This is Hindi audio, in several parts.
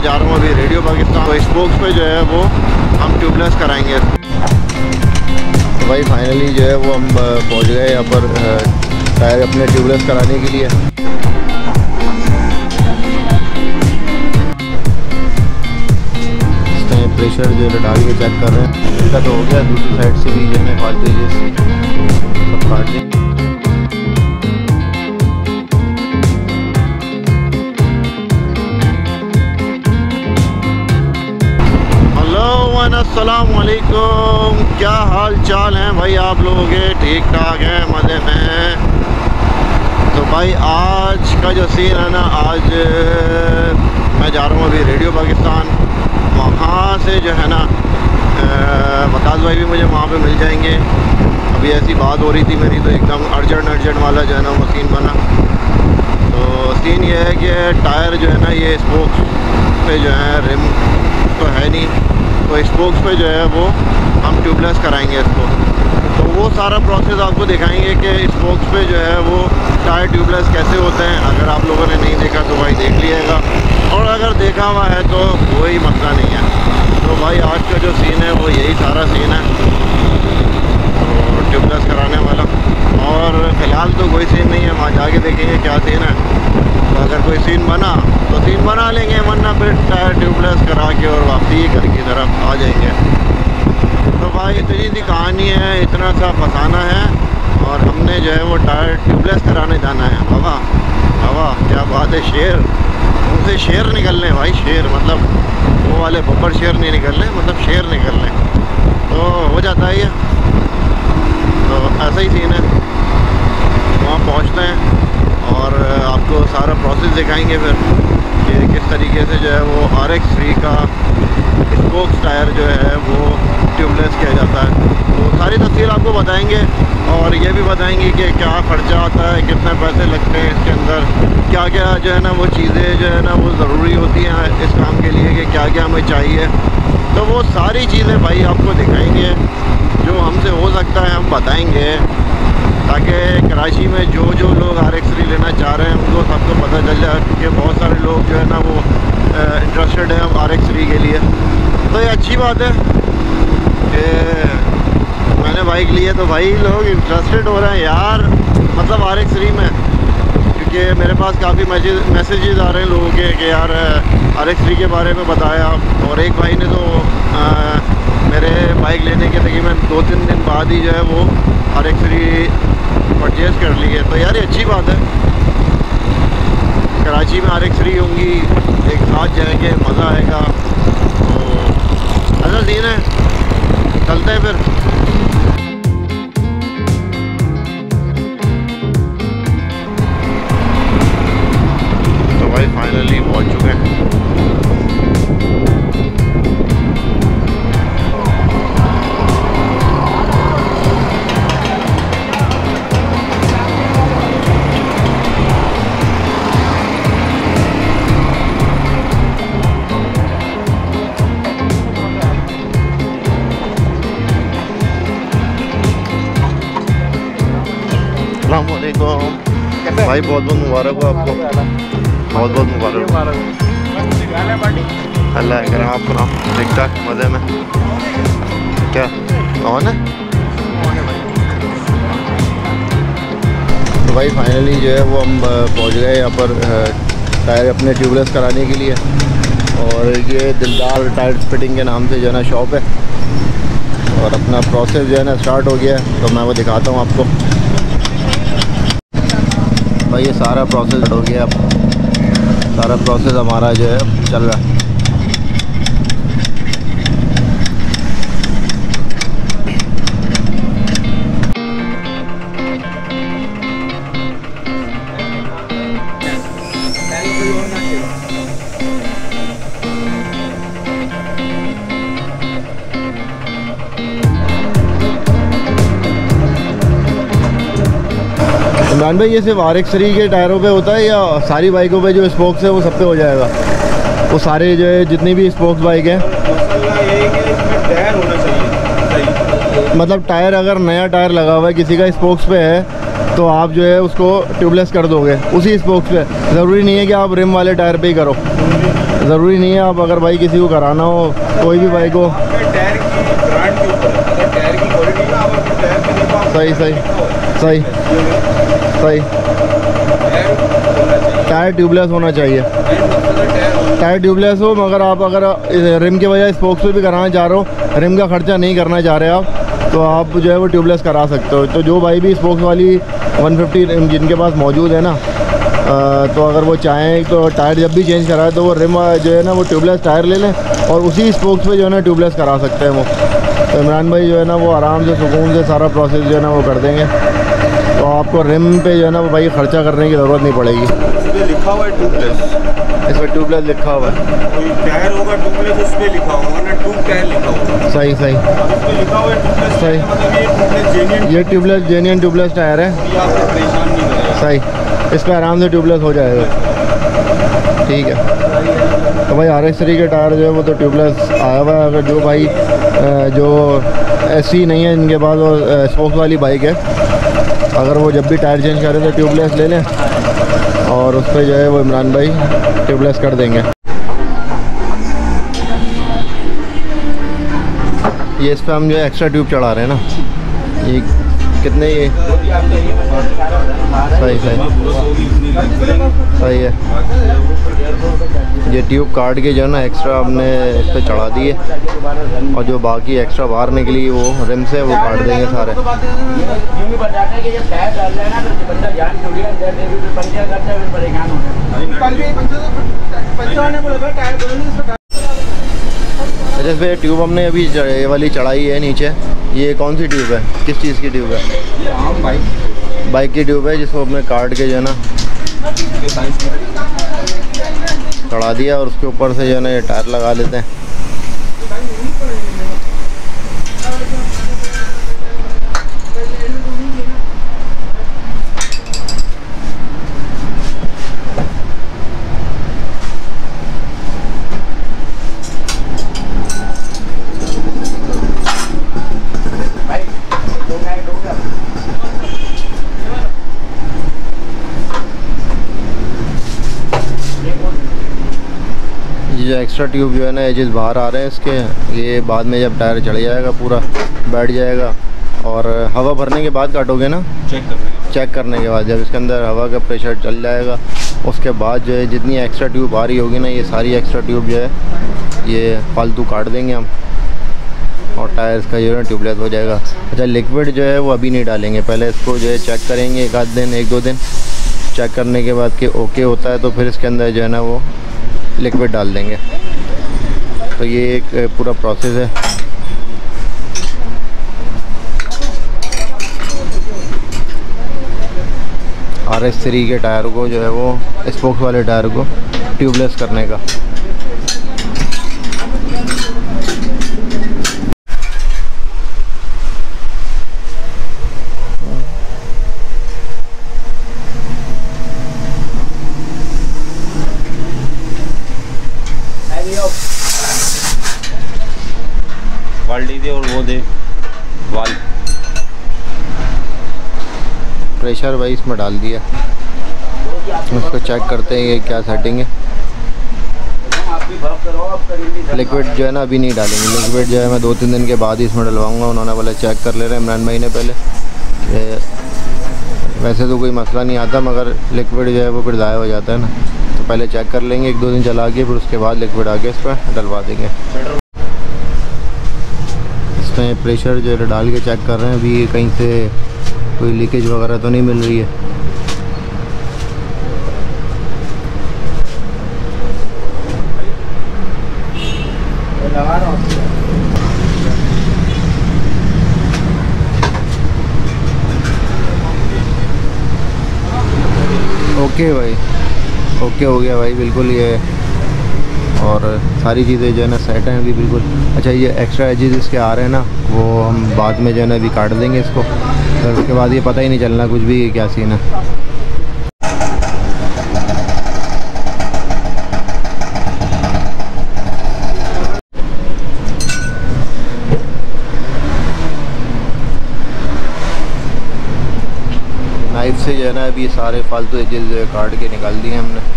मैं जा रहा हूँ अभी रेडियो पाकिस्तान। तो स्पोक्स पे जो है वो हम ट्यूबलेस कराएंगे। भाई फाइनली जो है वो हम पहुँच गए यहाँ पर टायर अपने ट्यूबलेस कराने के लिए। प्रेशर जो है डाल के चेक कर रहे हैं, इनका तो हो गया। दूसरी साइड से भी जो है काट दीजिए, सब काट दें। अस्सलामुअलैकुम, क्या हाल चाल हैं भाई आप लोगों के? ठीक ठाक हैं, मज़े में हैं। तो भाई आज का जो सीन है ना, आज मैं जा रहा हूँ अभी रेडियो पाकिस्तान। वहाँ से जो है ना वकास भाई भी मुझे वहाँ पे मिल जाएंगे। अभी ऐसी बात हो रही थी मेरी, तो एकदम अर्जेंट वाला जो है ना वो सीन बना। तो सीन ये है कि टायर जो है ना ये स्पोक्स पे जो है, रिम तो है नहीं, तो स्पोक्स पे जो है वो हम ट्यूबलेस कराएंगे इसको। तो वो सारा प्रोसेस आपको दिखाएंगे कि स्पोक्स पे जो है वो टायर ट्यूबलेस कैसे होते हैं। अगर आप लोगों ने नहीं देखा तो भाई देख लीजिएगा, और अगर देखा हुआ है तो कोई मसला नहीं है। तो भाई आज का जो सीन है वो यही सारा सीन है, तो ट्यूबलेस कराने वाला। और फ़िलहाल तो कोई सीन नहीं है, वहाँ जाके देखेंगे क्या सीन है। तो अगर कोई सीन बना तो सीन बना लेंगे, वरना फिर टायर ट्यूबलेस करा के और वापसी घर की तरफ आ जाएंगे। तो भाई इतनी सी कहानी है, इतना सा फसाना है, और हमने जो है वो टायर ट्यूबलेस कराने जाना है। हवा हवा क्या बात है, शेर उनसे शेर निकलने भाई, शेर मतलब वो वाले बब्बर शेर नहीं निकलने, मतलब शेर निकलने। तो हो जाता है ये, तो ऐसा ही सीन है। वहाँ पहुँचते हैं और आपको सारा प्रोसेस दिखाएंगे फिर कि किस तरीके से जो है वो RX3 का स्पोक्स टायर जो है वो ट्यूबलेस किया जाता है। तो सारी तफसील आपको बताएंगे, और ये भी बताएंगे कि क्या ख़र्चा आता है, कितने पैसे लगते हैं इसके अंदर, क्या क्या जो है ना वो चीज़ें जो है ना वो ज़रूरी होती हैं इस काम के लिए, कि क्या क्या हमें चाहिए। तो वो सारी चीज़ें भाई आपको दिखाएंगे, जो हमसे हो सकता है हम बताएँगे, ताकि कराची में जो लोग RX3 लेना चाह रहे हैं उनको सबको पता चल जाए, क्योंकि बहुत सारे लोग जो है ना वो इंटरेस्टेड हैं RX3 के लिए। तो ये अच्छी बात है कि मैंने बाइक ली है तो भाई लोग इंटरेस्टेड हो रहे हैं यार, मतलब RX3 में। क्योंकि मेरे पास काफ़ी मैसेजेस आ रहे हैं लोगों के कि यार RX3 के बारे में बताया। और एक भाई ने तो मेरे बाइक लेने के तकरीबन 2-3 दिन बाद ही जो है वो RX3 परचेज़ कर ली है। तो यार ये अच्छी बात है, कराची में RX3 होंगी, एक साथ जाएंगे, मज़ा आएगा। तो अच्छा सीन है, चलते हैं फिर। तो भाई फाइनली पहुँच चुके हैं। भाई बहुत बहुत मुबारक हो आपको, बहुत बहुत मुबारक हो। अल्लाह करें आप कराम, ठीक ठाक मज़े में। क्या कौन है? तो भाई फाइनली जो है वो हम पहुंच गए यहाँ पर टायर अपने ट्यूबलेस कराने के लिए। और ये दिलदार टायर फिटिंग के नाम से जो है ना शॉप है, और अपना प्रोसेस जो है ना स्टार्ट हो गया है। तो मैं वो दिखाता हूँ आपको। भाई ये सारा प्रोसेस हो गया, अब सारा प्रोसेस हमारा जो है चल रहा है। इमरान भाई ये सिर्फ RX3 के टायरों पे होता है या सारी बाइकों पे जो स्पोक्स है वो सब पे हो जाएगा? वो सारे जो है जितनी भी स्पोक्स बाइक है, टायर होना चाहिए। मतलब टायर, अगर नया टायर लगा हुआ है किसी का स्पोक्स पे है तो आप जो है उसको ट्यूबलेस कर दोगे उसी स्पोक्स पे? ज़रूरी नहीं है कि आप रिम वाले टायर पे ही करो, ज़रूरी नहीं है। आप अगर भाई किसी को कराना हो, कोई भी बाइक हो, सही सही सही सही टायर ट्यूबलेस होना चाहिए। टायर ट्यूबलेस हो मगर आप अगर रिम के बजाय स्पोक्स पे भी कराना चाह रहे हो, रिम का खर्चा नहीं करना चाह रहे आप, तो आप जो है वो ट्यूबलेस करा सकते हो। तो जो भाई भी स्पोक्स वाली 150 रिम जिनके पास मौजूद है ना, तो अगर वो चाहें तो टायर जब भी चेंज कराए तो वो रिम जो है ना वो ट्यूबलेस टायर ले लें और उसी स्पोक्स पे जो है ना ट्यूबलेस करा सकते हैं वो। तो इमरान भाई जो है ना वो आराम से सुकून से सारा प्रोसेस जो है ना वो कर देंगे। तो आपको रिम पे जो है ना वो भाई ख़र्चा करने की ज़रूरत नहीं पड़ेगी। इसमें लिखा हुआ है ट्यूबलेस, इसमें ट्यूबलेस लिखा हुआ है, टायर होगा ट्यूबलेस, उस पर लिखा हुआ ना ट्यूब टायर लिखा हुआ, सही सही लिखा हुआ है सही। ये ट्यूबलेस जेन्युइन ट्यूबलेस टायर है सही, इस पर आराम से ट्यूबलेस हो जाएगा। ठीक है, तो भाई RX3 के टायर जो है वो तो ट्यूबलेस आया हुआ है। अगर जो भाई जो SC नहीं है इनके पास और स्पोक्स वाली बाइक है, अगर वो जब भी टायर चेंज करें तो ट्यूबलेस ले लें और उस पर जो है वो इमरान भाई ट्यूबलेस कर देंगे। ये इस पर हम जो है एक्स्ट्रा ट्यूब चढ़ा रहे हैं ना, ये कितने ये सही सही सही है। ये ट्यूब काट के जो है ना एक्स्ट्रा हमने इस पर चढ़ा दिए और जो बाकी एक्स्ट्रा बाहर निकली वो रिम से वो काट देंगे सारे। अच्छा, फिर ट्यूब हमने अभी ये वाली चढ़ाई है नीचे। ये कौन सी ट्यूब है, किस चीज़ की ट्यूब है? बाइक की ट्यूब है जिसको अपने काट के जो है ना चढ़ा दिया और उसके ऊपर से जो है ना ये टायर लगा लेते हैं। एक्स्ट्रा ट्यूब जो है ना एजेस बाहर आ रहे हैं इसके, ये बाद में जब टायर चढ़ जाएगा पूरा बैठ जाएगा और हवा भरने के बाद काटोगे ना, चेक करने के बाद जब इसके अंदर हवा का प्रेशर चल जाएगा उसके बाद जो है जितनी एक्स्ट्रा ट्यूब आ रही होगी ना ये सारी एक्स्ट्रा ट्यूब जो है ये फालतू काट देंगे हम और टायर इसका जो है ट्यूबलेस हो जाएगा। अच्छा, लिक्विड जो है वो अभी नहीं डालेंगे, पहले इसको जो है चेक करेंगे एक आध दिन, एक दो दिन चेक करने के बाद कि ओके होता है तो फिर इसके अंदर जो है ना वो लिक्विड डाल देंगे। तो ये एक पूरा प्रोसेस है। RX3 के टायर को जो है वो स्पोक्स वाले टायर को ट्यूबलेस करने का। और वो दे वाल प्रेशर भाई इसमें डाल दिया, उसको चेक करते हैं ये क्या सेटिंग है। लिक्विड जो है ना अभी नहीं डालेंगे, लिक्विड जो है मैं 2-3 दिन के बाद ही इसमें डलवाऊंगा। उन्होंने बोला चेक कर ले रहे हैं इमरान भाई ने पहले, वैसे तो कोई मसला नहीं आता मगर लिक्विड जो है वो फिर ज़ाया हो जाता है ना, तो पहले चेक कर लेंगे 1-2 दिन चला के फिर उसके बाद लिक्विड आके इस पर डलवा देंगे। प्रेशर जो है डाल के चेक कर रहे हैं अभी कहीं से कोई लीकेज वगैरह तो नहीं मिल रही है। ओके भाई, ओके हो गया भाई बिल्कुल ये, और सारी चीज़ें जो है ना सेट हैं अभी बिल्कुल। अच्छा, ये एक्स्ट्रा एजेस इसके आ रहे हैं ना वो हम बाद में जो है ना अभी काट देंगे इसको, फिर उसके बाद ये पता ही नहीं चलना कुछ भी क्या सीन है। नाइफ से जो है ना अभी सारे फालतू एजेस काट के निकाल दिए हमने।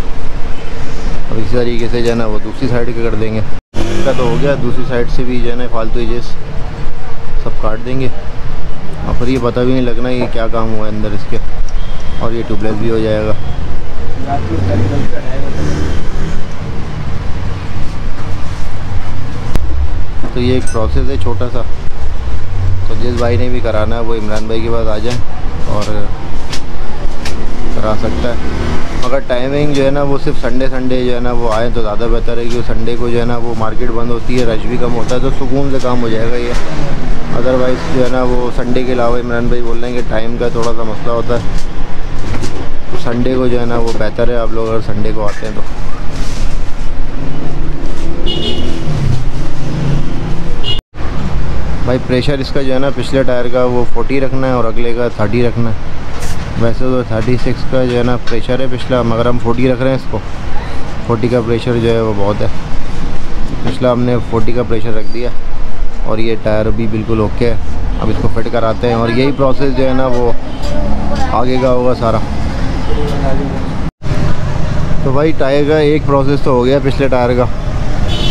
और इसी तरीके से जो है ना वो दूसरी साइड के कर देंगे। इसका तो हो गया, दूसरी साइड से भी जो है ना फालतू एजेस सब काट देंगे और फिर ये पता भी नहीं लगना ये क्या काम हुआ है अंदर इसके, और ये ट्यूबलेस भी हो जाएगा। तो ये एक प्रोसेस है छोटा सा, तो जिस भाई ने भी कराना है वो इमरान भाई के पास आ जाए और करा सकता है। मगर टाइमिंग जो है ना वो सिर्फ संडे संडे जो है ना वो आए तो ज़्यादा बेहतर है, क्योंकि संडे को जो है ना वो मार्केट बंद होती है, रश भी कम होता है, तो सुकून से काम हो जाएगा ये। अदरवाइज़ जो है ना वो संडे के अलावा इमरान भाई बोल रहे हैं कि टाइम का थोड़ा सा मसला होता है, तो संडे को जो है ना वो बेहतर है आप लोग अगर संडे को आते हैं तो। भाई प्रेशर इसका जो है ना पिछले टायर का वो 40 रखना है और अगले का 30 रखना है। वैसे तो 36 का जो है ना प्रेशर है पिछला, मगर हम 40 रख रहे हैं इसको, 40 का प्रेशर जो है वो बहुत है। पिछला हमने 40 का प्रेशर रख दिया और ये टायर भी बिल्कुल ओके है। अब इसको फिट कराते हैं और यही प्रोसेस जो है ना वो आगे का होगा सारा। तो भाई टायर का एक प्रोसेस तो हो गया पिछले टायर का,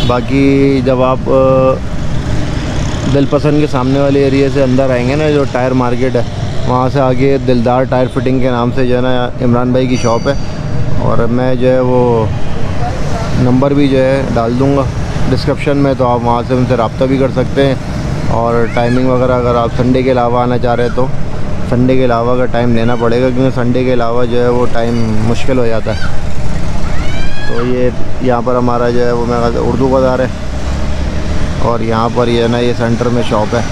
बाकी जब आप दिलपसंद के सामने वाले एरिया से अंदर आएंगे ना जो टायर मार्केट है, वहाँ से आगे दिलदार टायर फिटिंग के नाम से जो है ना इमरान भाई की शॉप है, और मैं जो है वो नंबर भी जो है डाल दूँगा डिस्क्रिप्शन में, तो आप वहाँ से उनसे रब्ता भी कर सकते हैं। और टाइमिंग वगैरह अगर आप संडे के अलावा आना चाह रहे हैं तो संडे के अलावा का टाइम लेना पड़ेगा, क्योंकि संडे के अलावा जो है वो टाइम मुश्किल हो जाता है। तो ये यहाँ पर हमारा जो है वो मेरा उर्दू बाज़ार है और यहाँ पर ये ना ये सेंटर में शॉप है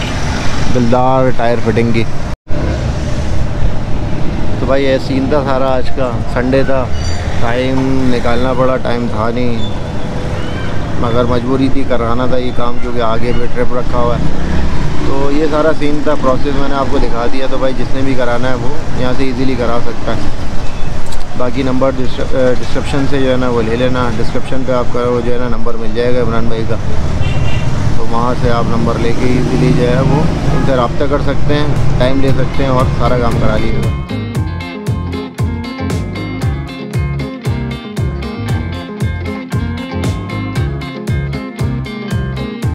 दिलदार टायर फिटिंग की। तो भाई ये सीन था सारा आज का, संडे था, टाइम निकालना पड़ा, टाइम था नहीं मगर मजबूरी थी, कराना था ये काम क्योंकि आगे भी ट्रिप रखा हुआ है। तो ये सारा सीन था, प्रोसेस मैंने आपको दिखा दिया। तो भाई जिसने भी कराना है वो यहाँ से इजीली करा सकता है। बाकी नंबर डिस्क्रिप्शन से जो है ना वो ले लेना, डिस्क्रिप्शन पर आपका वो जो है ना नंबर मिल जाएगा इमरान भाई का, तो वहाँ से आप नंबर लेके इजीली जो है वो उनसे रब्ता कर सकते हैं, टाइम ले सकते हैं और सारा काम करा लीजिएगा।